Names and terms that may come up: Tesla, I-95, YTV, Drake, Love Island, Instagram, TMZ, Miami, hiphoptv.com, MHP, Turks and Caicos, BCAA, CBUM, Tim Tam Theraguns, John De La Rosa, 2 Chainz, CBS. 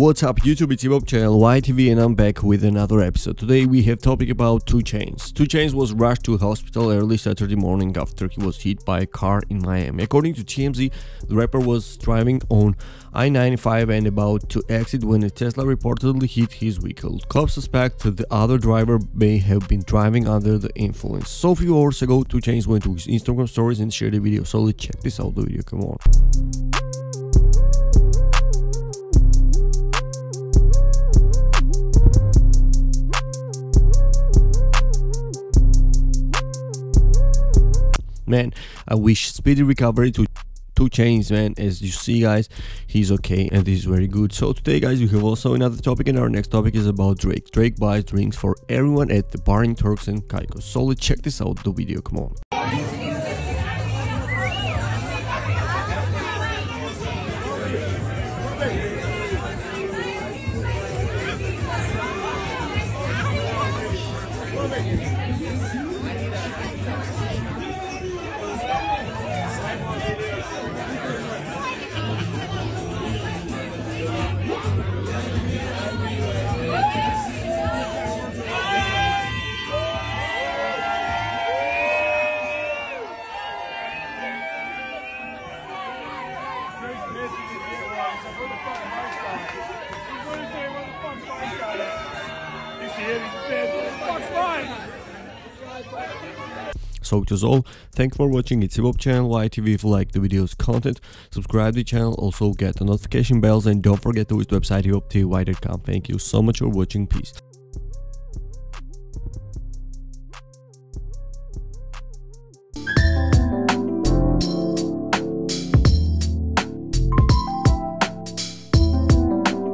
What's up YouTube, it's hiphop channel YTV and I'm back with another episode. Today we have topic about 2 Chainz. 2 Chainz was rushed to hospital early Saturday morning after he was hit by a car in Miami. According to TMZ, the rapper was driving on I-95 and about to exit when a Tesla reportedly hit his vehicle. Cops suspect that the other driver may have been driving under the influence. So a few hours ago, 2 Chainz went to his Instagram stories and shared a video. So let's check this out, the video, come on. Man, I wish speedy recovery to 2 Chainz, man. As you see, guys, he's okay and this is very good. So today, guys, we have also another topic, and our next topic is about Drake. Drake buys drinks for everyone at the bar in Turks and Caicos. So let's check this out, the video, come on. So it was all. Thanks for watching. It's hiphop channel YTV. If you like the video's content, subscribe to the channel, also get the notification bells, and don't forget to visit the website hiphoptv.com. Thank you so much for watching. Peace.